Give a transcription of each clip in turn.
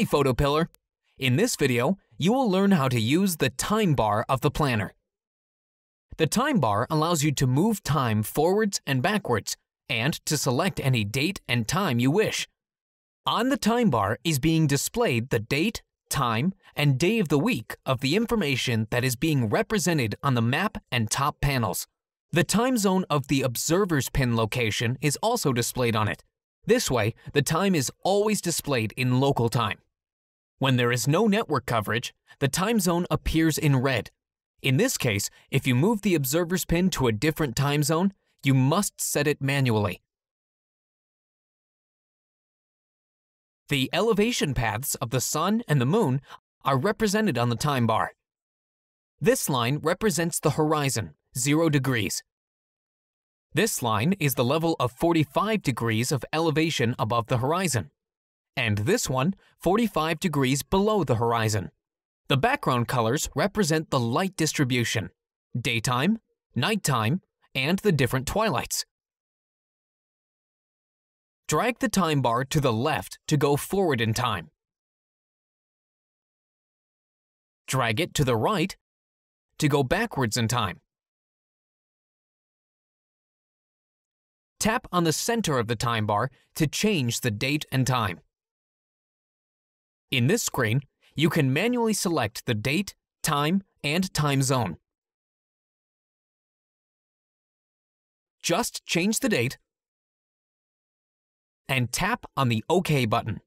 Hi PhotoPillar! In this video, you will learn how to use the time bar of the planner. The time bar allows you to move time forwards and backwards, and to select any date and time you wish. On the time bar is being displayed the date, time, and day of the week of the information that is being represented on the map and top panels. The time zone of the observer's pin location is also displayed on it. This way, the time is always displayed in local time. When there is no network coverage, the time zone appears in red. In this case, if you move the observer's pin to a different time zone, you must set it manually. The elevation paths of the sun and the moon are represented on the time bar. This line represents the horizon, 0 degrees. This line is the level of 45 degrees of elevation above the horizon, and this one, 45 degrees below the horizon. The background colors represent the light distribution, daytime, nighttime, and the different twilights. Drag the time bar to the left to go forward in time. Drag it to the right to go backwards in time. Tap on the center of the time bar to change the date and time. In this screen, you can manually select the date, time, and time zone. Just change the date and tap on the OK button.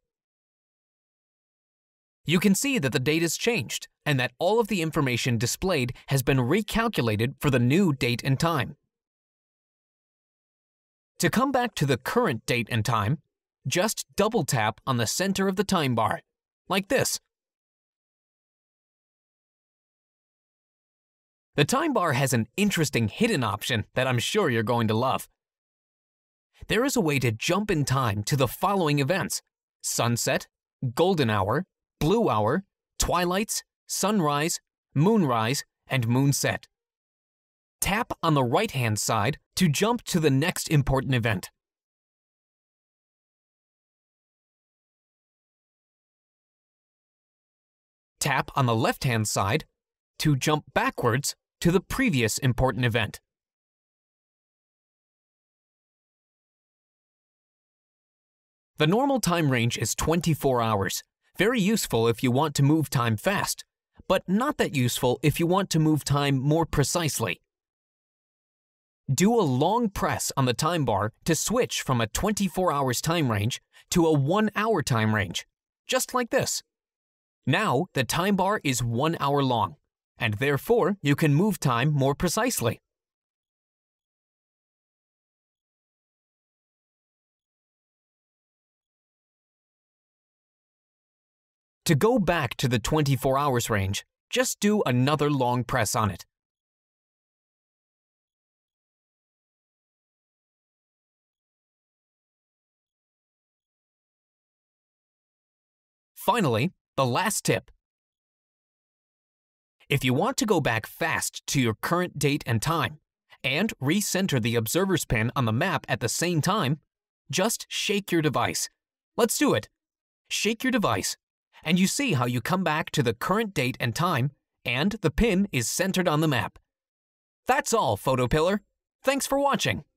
You can see that the date is changed and that all of the information displayed has been recalculated for the new date and time. To come back to the current date and time, just double tap on the center of the time bar, like this. The time bar has an interesting hidden option that I'm sure you're going to love. There is a way to jump in time to the following events: sunset, golden hour, blue hour, twilights, sunrise, moonrise, and moonset. Tap on the right-hand side to jump to the next important event. Tap on the left-hand side to jump backwards to the previous important event. The normal time range is 24 hours, very useful if you want to move time fast, but not that useful if you want to move time more precisely. Do a long press on the time bar to switch from a 24 hours time range to a 1 hour time range, just like this. Now the time bar is 1 hour long, and therefore you can move time more precisely. To go back to the 24 hours range, just do another long press on it. Finally, the last tip. If you want to go back fast to your current date and time, and recenter the observer's pin on the map at the same time, just shake your device. Let's do it. Shake your device, and you see how you come back to the current date and time, and the pin is centered on the map. That's all, PhotoPillar. Thanks for watching.